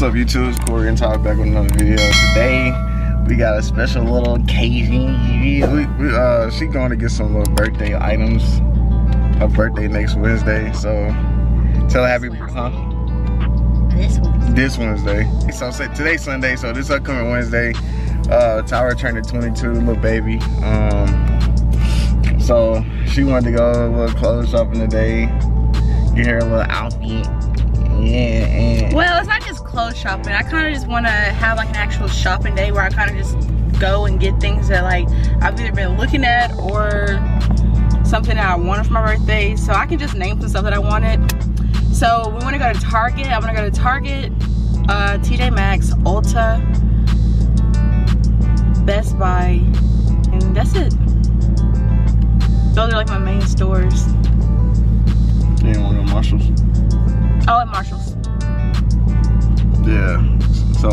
What's up, YouTube? It's Corey and Tyra back with another video. Today, we got a special little occasion. She going to get some little birthday items. Her birthday next Wednesday, so tell her happy birthday. This Wednesday. So today's Sunday, so this upcoming Wednesday, Tyra turned to 22, little baby. So she wanted to go a little clothes shopping today, get her a little outfit. Yeah, and well, it's not just clothes shopping. I kind of just want to have like an actual shopping day where I kind of just go and get things that like I've either been looking at or something that I wanted for my birthday. So I can just name some stuff that I wanted. So we want to go to Target. I want to go to Target, TJ Maxx, Ulta, Best Buy, and that's it. Those are like my main stores. You didn't want to go to Marshalls? Oh, at Marshalls. Yeah, so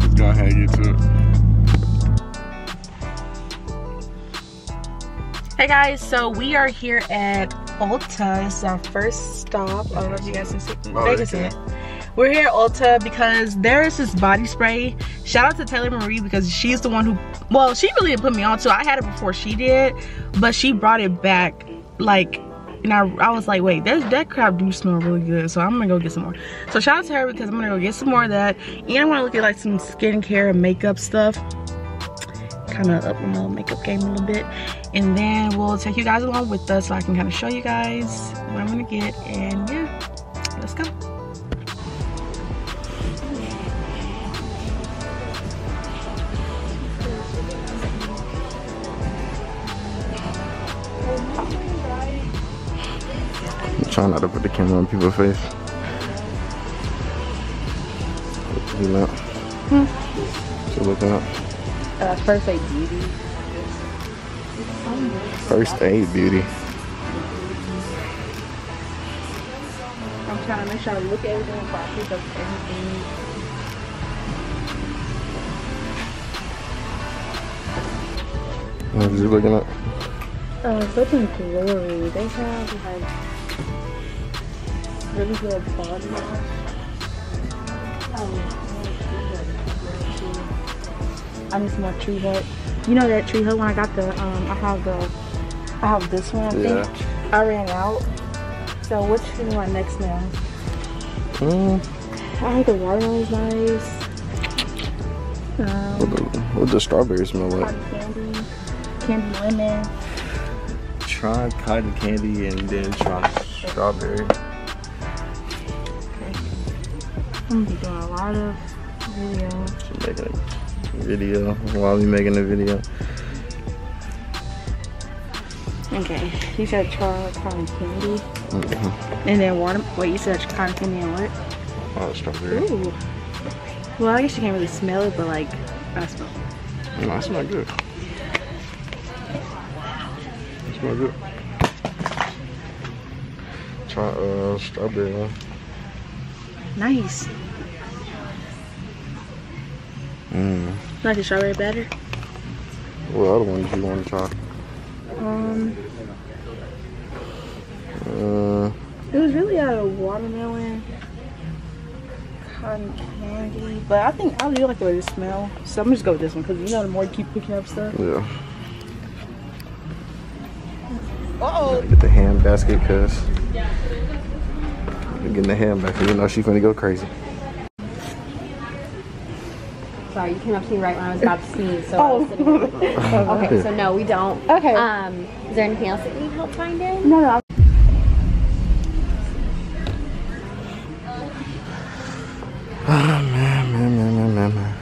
let's go ahead and get to it. Hey guys, so we are here at Ulta. This is our first stop. I don't know if you guys can see it. We're here at Ulta because there is this body spray. Shout out to Taylor Marie because she's the one who, well, she really put me on to it. I had it before she did, but she brought it back like. And I was like, wait, that crap do smell really good, so I'm gonna go get some more. So shout out to her because I'm gonna go get some more of that. And I wanna look at like some skincare and makeup stuff. Kinda up my makeup game a little bit. And then we'll take you guys along with us so I can kinda show you guys what I'm gonna get. And yeah, let's go. Trying not to put the camera on people's face. Looking up. Still looking up. First Aid Beauty. First Aid Beauty. I'm trying to make sure I look at everything before I pick up everything. What are you looking up? Looking Glory. They have like really good body wash. I need some more tree hut. You know that tree hut when I got the I have this one, I think. I ran out. So what should I do my next now? I think the watermelon is nice. What the strawberry smell like? Candy lemon. Try cotton candy and then try strawberry. I'm gonna be doing a lot of videos. While we making a video. Okay, you said try cotton candy. And then water. Wait, you said cotton candy and what? Oh, strawberry. Ooh. Well, I guess you can't really smell it, but like, I smell it. No, it smells good. It smells good. Try strawberry one. Nice. Like a strawberry batter? What other ones you want to try? It was really out of watermelon, cotton candy, but I think I really like the way it smells. So I'm just go with this one because you know the more you keep picking up stuff. Yeah. Uh oh. Get the hand basket, cuz. Getting the hand back, you know she's gonna go crazy. Sorry, you came up to me right when I was about to sneeze, so I was sitting over there. Okay, so no, we don't. Okay. Is there anything else that you need help finding? No, no. Man.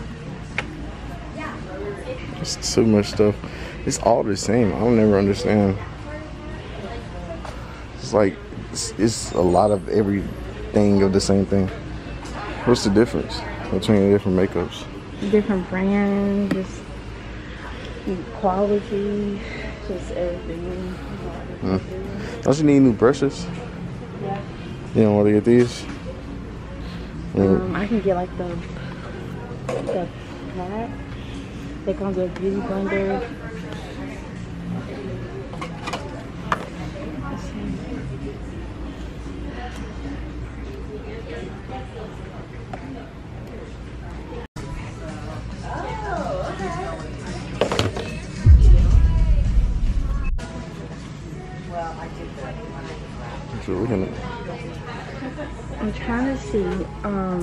It's too much stuff. It's all the same. I don't never understand. It's like. It's a lot of everything of the same thing. What's the difference between the different makeups? Different brands, just quality, just everything. Don't you need new brushes? Yeah. You don't want to get these? I can get like the black. They come with a beauty blender. I'm trying to see if I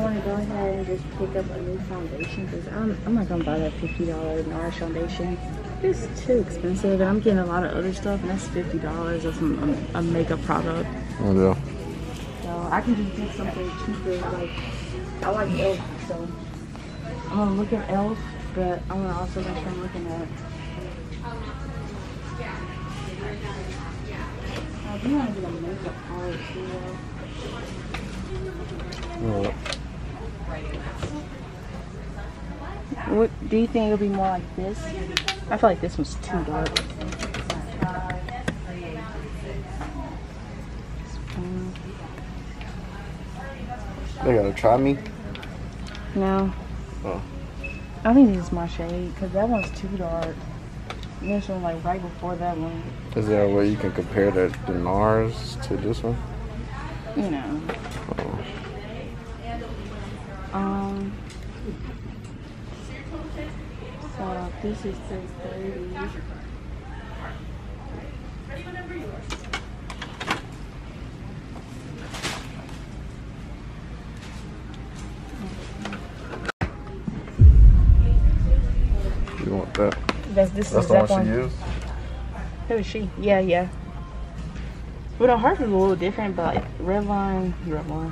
want to go ahead and just pick up a new foundation, because I'm not gonna buy that $50 NARS foundation. It's too expensive, and I'm getting a lot of other stuff, and that's $50 of a makeup product. Oh yeah. So I can just do something cheaper. Like I like Elf, so I'm gonna look at Elf, but I'm gonna also make sure I'm looking at. I do want to do a makeup palette too. What do you think it'll be more like this? I feel like this one's too dark. They're gonna try me? No. Oh. I think this is my shade, because that one's too dark. And this one, like right before that one. Is there a way you can compare the NARS to this one? You know. Oh. So this is 630. You want that? That's the one she used? Who is she? Yeah, yeah. Well, the heart is a little different, but like Revlon. How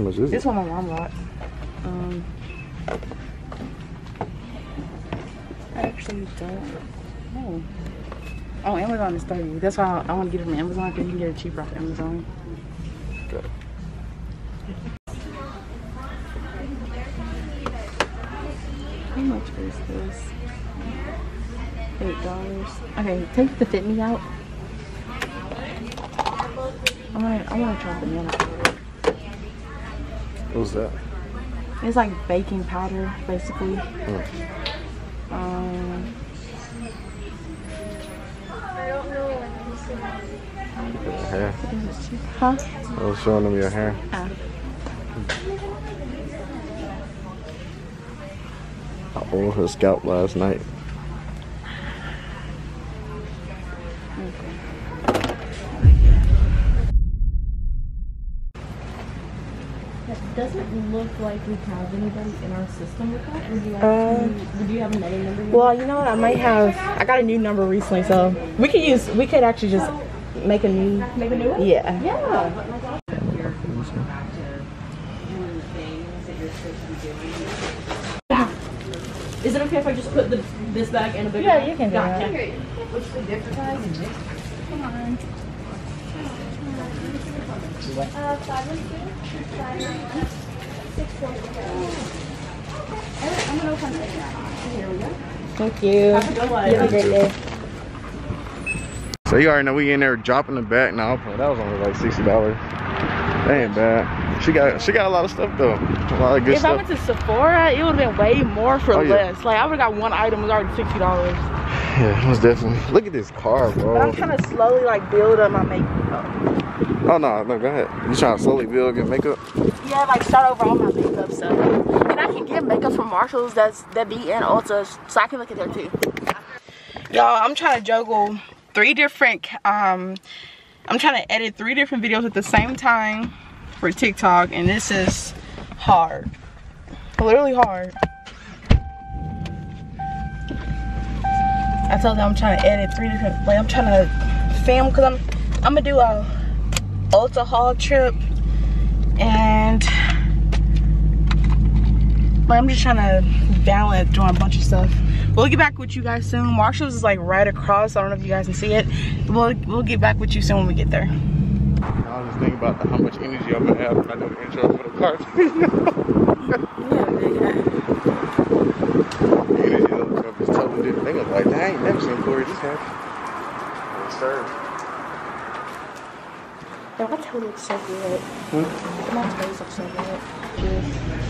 much is it? This one my mom bought. I actually don't know. Oh, Amazon is 30. That's why I want to get it from Amazon, because you can get it cheaper off Amazon. Good. How much is this? $8. Okay, take the Fit Me out. I want to try banana powder. What's that? It's like baking powder, basically. I don't know what this is. Hair. Huh? I was showing them your hair. I oiled her scalp last night. Doesn't look like we have anybody in our system with that. Would you have another number? Well, you know what? I might have. I got a new number recently, so we could use. We could actually just make a new. Make a new one. Yeah. Yeah. Is it okay if I just put this bag in a bigger? Yeah, you can do that. What's the different size in this? Come on. I'm gonna open it. Here we go. Thank you. Have a great day. So you already know we in there dropping the bag now. That was only like $60. That ain't bad. She got a lot of stuff though. A lot of good stuff. If I went to Sephora, it would have been way more for less. Yeah. Like I would have got one item, it was already $60. Yeah, most definitely. Look at this car, bro. But I'm trying to slowly like build up my makeup. Oh no, go ahead. You trying to slowly build your makeup? Yeah, like start over all my makeup stuff. And I can get makeup from Marshalls that be in Ulta, so I can look at there too. Y'all, I'm trying to juggle I'm trying to edit 3 different videos at the same time for TikTok, and this is hard. Literally hard. I told them I'm trying to edit 3 different, like I'm trying to film, because I'm gonna do a Ulta haul trip, and like, I'm just trying to balance doing a bunch of stuff. We'll get back with you guys soon. Marshalls is like right across. I don't know if you guys can see it. We'll get back with you soon when we get there. I was just thinking about how much energy I'm gonna have when I do the intro for the car. Yeah, energy up is totally different. They look like, I ain't never seen Corey this happy. Yes, sir. Now my toe looks so good. My toes look so good.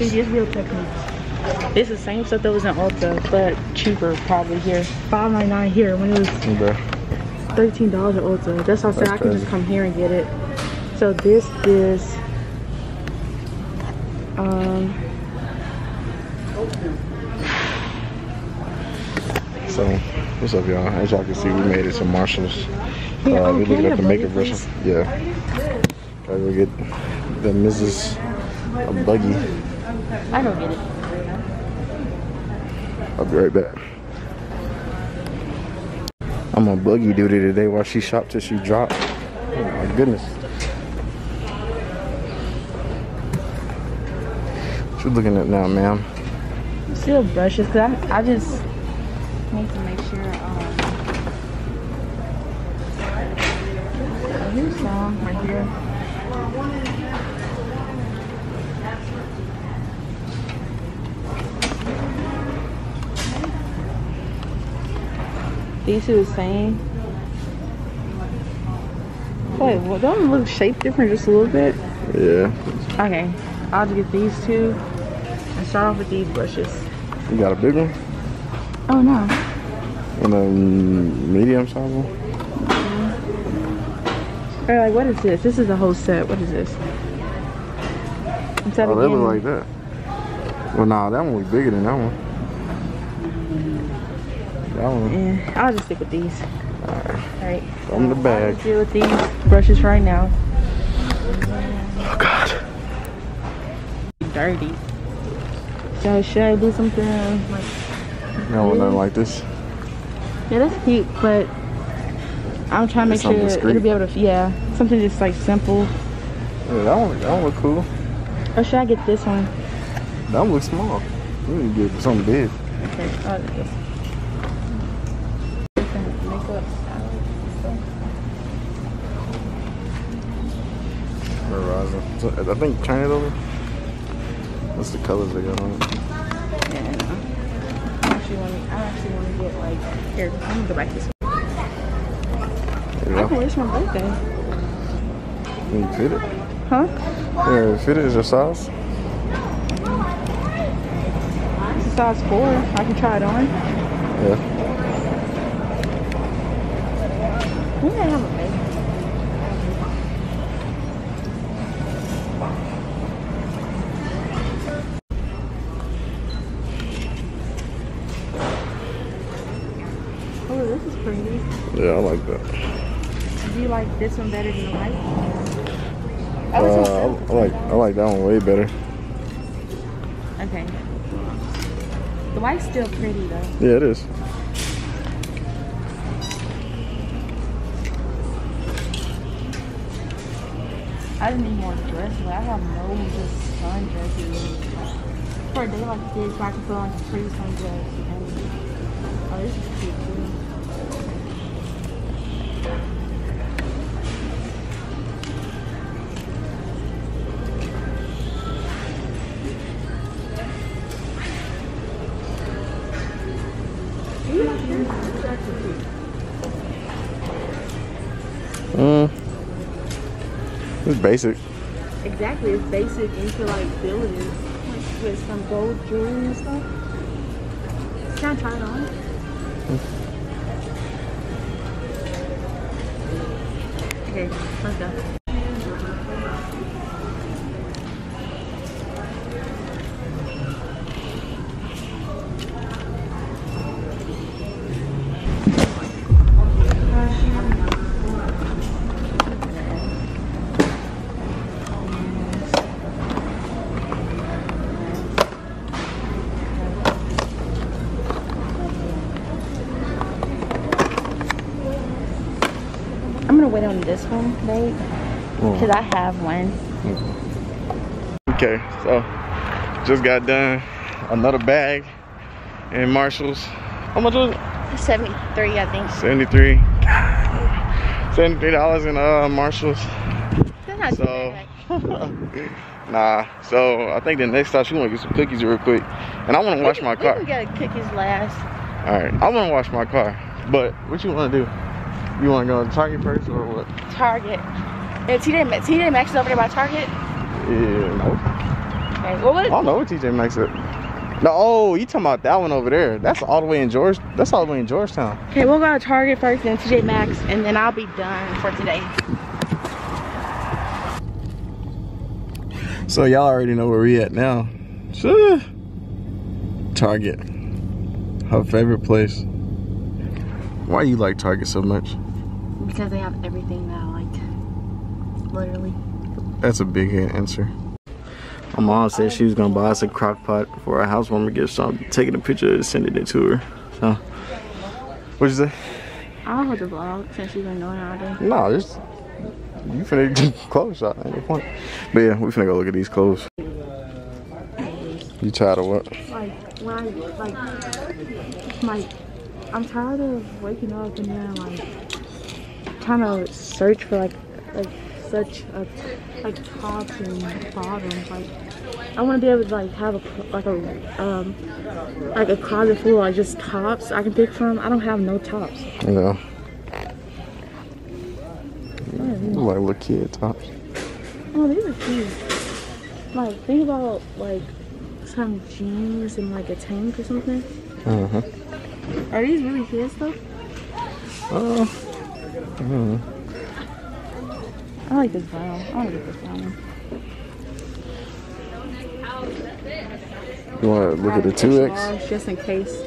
It's just real technique. It's the same stuff that was in Ulta, but cheaper probably here. $5.99 here when it was $13 at Ulta. That's what I said. I can just come here and get it. So this is So what's up, y'all? As y'all can see, we made it to Marshalls. We looked at the makeup version. Yeah. Gotta go get the Mrs. a buggy. I don't get it. I'll be right back. I'm a buggy duty today while she shopped till she dropped. Oh my goodness. What you looking at now, ma'am? Still brushes, cause I just need to make sure. Here's some right here. These two the same. Wait, well, don't them look shaped different just a little bit? Yeah. Okay, I'll just get these two and start off with these brushes. You got a big one? Oh no. And a medium size one? Mm-hmm. Or like, what is this? This is a whole set. What is this? Instead oh, that look like that. Well, nah, that one was bigger than that one. Yeah, I'll just stick with these. Alright. From the bag. I'll just deal with these brushes right now. Oh God. Dirty. So should I do something like? No, nothing like this. Yeah, that's cute, but I'm trying to make sure it'll be able to. Yeah, something just like simple. Yeah, that one look cool. Or should I get this one? That one looks small. We need to get something big. Okay, I'll get this. I think China over. What's the colors they got on it? Yeah, I actually want to get like here. I'm gonna go back this way. I can wish my birthday. Can you fit it? Huh? Yeah, fit it. Is your size? It's a size 4. I can try it on. Yeah. We might have a baby. Yeah, I like that. Do you like this one better than the light? I like that one way better. Okay. The white's still pretty though. Yeah, it is. I just need more dresses. I have no just sun dresses. For a day like this, I can put on a pretty sun dress. Oh, this is cute too. It's basic. Exactly, it's basic into like building with some gold jewelry and stuff. Can I try it on? Okay, let's go. On this one, babe, because I have one. Okay, so just got done another bag in Marshalls. How much was it? 73, I think. 73. $73 in Marshalls. That's not too bad, right? Nah. So I think the next time she want to get some cookies real quick, and I want to wash my car. We can get cookies last. All right, I want to wash my car, but what you want to do? You want to go to Target first or what? Target. Yeah, TJ Maxx is over there by Target? Yeah, no. Okay, well, what? I don't know what TJ Maxx is. No, oh, you talking about that one over there. That's all the way in Georgetown. Okay, we'll go to Target first, then TJ Maxx, and then I'll be done for today. So y'all already know where we at now. Sure. Target. Her favorite place. Why do you like Target so much? Because they have everything that I like. Literally. That's a big head answer. My mom said she was gonna buy us a crock pot for our housewarming gift, so I'm taking a picture and sending it to her. So, what'd you say? I don't know the vlog since you've been doing all day. Nah, just you finna get clothes shot at any point. But yeah, we finna go look at these clothes. You tired of what? Like, I'm tired of waking up and then like trying to search for like such a tops and bottoms. Like, I want to be able to like have a like a closet full of like just tops I can pick from. I don't have no tops. Yeah. Like little kid tops. Oh, these are cute. Like, think about like some jeans and like a tank or something. Uh-huh. Are these really kids though? I don't know. I like this vinyl. I want to get this vinyl. You want to look at the 2X? Just in case.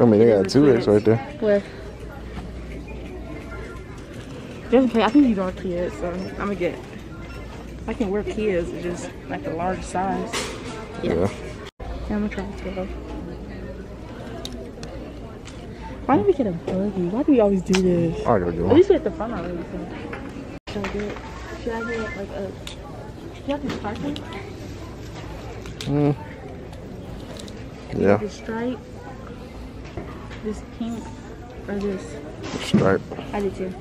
I mean, they got a 2X right there. Where? Just in case. I think these are kids, so I'm going to get... I can wear kids, it's just like a large size. Yeah. I'm going to try the 12. Why did we get a buggy? Why do we always do this? I gotta go. At least we're at the front already. Should I get like a... Do you have the sparkle? Mm. Yeah. This stripe, this pink, or this? Stripe. I do too.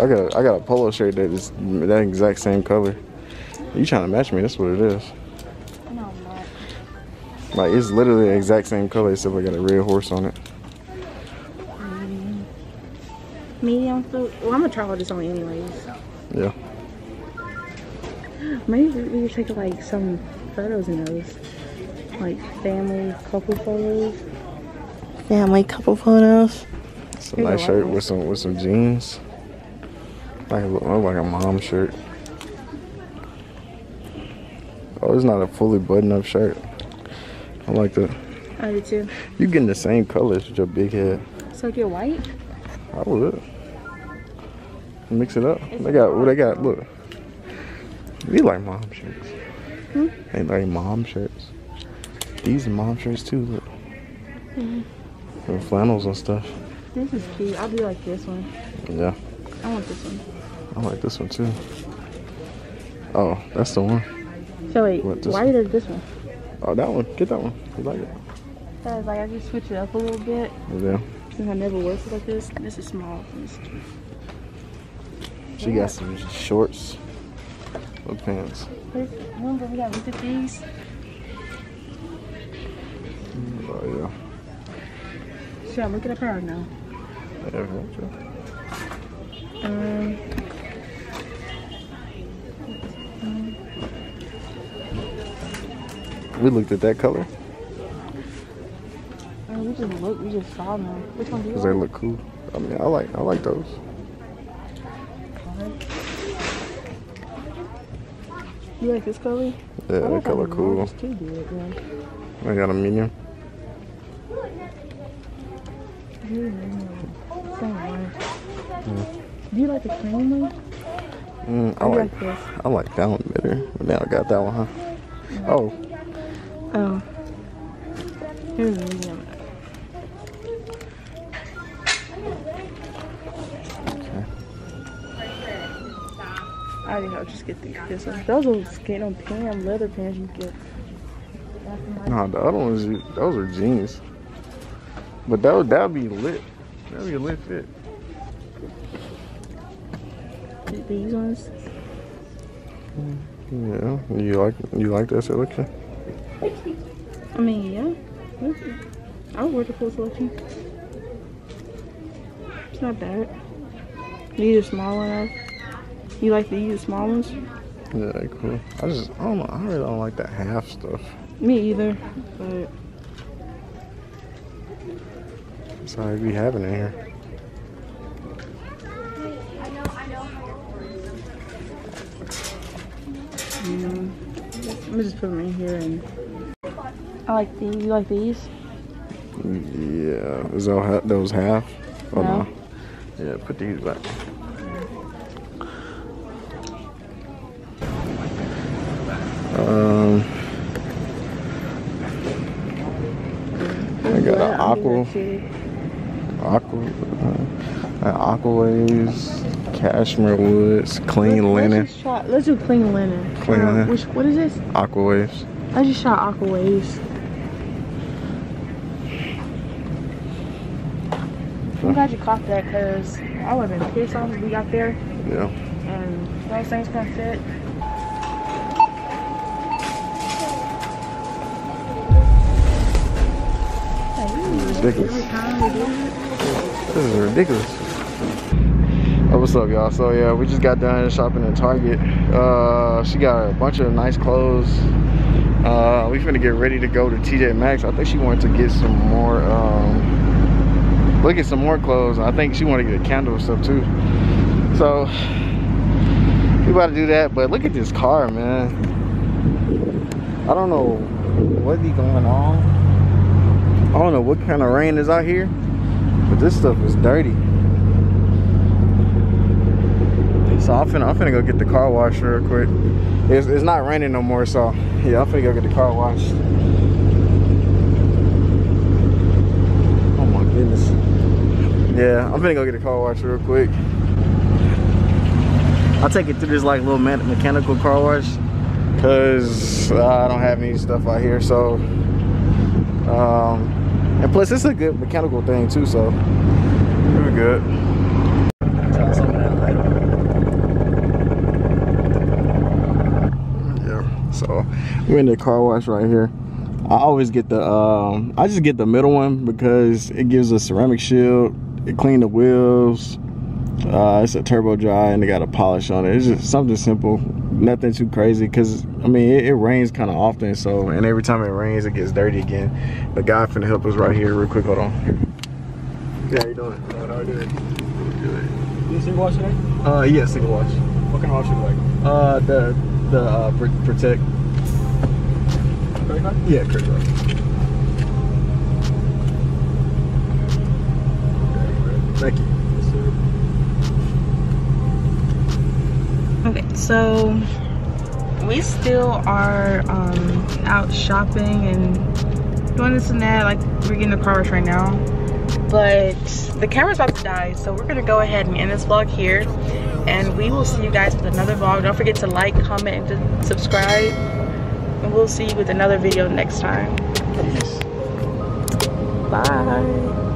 I got a polo shirt that is that exact same color. You trying to match me? That's what it is. No, I'm not. Like, it's literally the exact same color except I got a red horse on it. Medium food. Well, I'm gonna try all this on anyways. Yeah. Maybe we could take like some photos in those, like family couple photos. Family couple photos. It's a nice shirt with some jeans. Like, look like a mom shirt. Oh, it's not a fully button-up shirt. I like that. I do too. You getting the same colors with your big head. So get white. I would. Mix it up. It's they got. Look. We like mom shirts. Hmm? They like mom shirts. These are mom shirts too. Look. Mm-hmm. Flannels and stuff. This is cute. I do like this one. Yeah. I want this one. I like this one too. Oh, that's the one. So wait, why is this one? Oh, that one. Get that one. You like it? I was like, I just switch it up a little bit. Yeah. Since I never wore it like this. This is small. This is cute. She got some shorts. What pants? Remember we got look at these? Oh yeah. Should I look it up or no? We looked at that color. We just looked. We just saw them. Which one do you like? 'Cause they look cool. I mean, I like those. You like this color? Yeah, that color cool. I got a medium. Do you like the cream one? I like this. I like that one better. But now I got that one, huh? Mm-hmm. Oh. Oh. Here's a medium. Okay. I think I'll just get these pants. Those are skin on pants, leather pants you get. Nah, the other ones, those are jeans. But that would be lit. That would be a lit fit. These ones. Yeah, you like that selection? I mean, yeah. I'll wear the full selection. It's not bad. These are small enough. You like these small ones? Yeah, cool. I don't know. I really don't like that half stuff. Me either. But sorry, we have it in here. Let me just put them in here. And I like these. You like these? Yeah. Is that those half? Oh no. Yeah, put these back. got an aqua waves, cashmere woods, clean linen. Let's do clean linen. Clean linen. What is this? Aqua waves. I just shot aqua waves. I'm glad you caught that because I would have been pissed off if we got there. Yeah. And those things can't fit. Ridiculous. This is ridiculous. Oh, what's up, y'all? So yeah, we just got done shopping at Target. She got a bunch of nice clothes. We finna get ready to go to TJ Maxx. I think she wanted to get some more, look at some more clothes. I think she wanted to get a candle or stuff too. So we about to do that. But look at this car, man. I don't know what be going on. I don't know what kind of rain is out here, but this stuff is dirty. So I'm finna go get the car washed real quick. It's not raining no more, so yeah, I'm finna go get the car washed. Oh my goodness. Yeah, I'm finna go get the car washed real quick. I'll take it through this like little mechanical car wash because I don't have any stuff out here, so. And plus it's a good mechanical thing too, so we're good. Yeah, so we're in the car wash right here. I always get the I just get the middle one because it gives a ceramic shield, it cleans the wheels, it's a turbo dry and they got a polish on it. It's just something simple, nothing too crazy, because I mean it rains kind of often, so and every time it rains it gets dirty again. The guy finna help us right here real quick. Hold on. Yeah, how you doing? Good. You single wash today? Yeah, single wash. What kind of wash you like? The Protect. Credit card? Yeah, credit card. Thank you. Okay, so we still are out shopping and doing this and that. Like, we're getting the car wash right now, but the camera's about to die, so we're gonna go ahead and end this vlog here, and we will see you guys with another vlog. Don't forget to like, comment, and subscribe, and we'll see you with another video next time. Bye.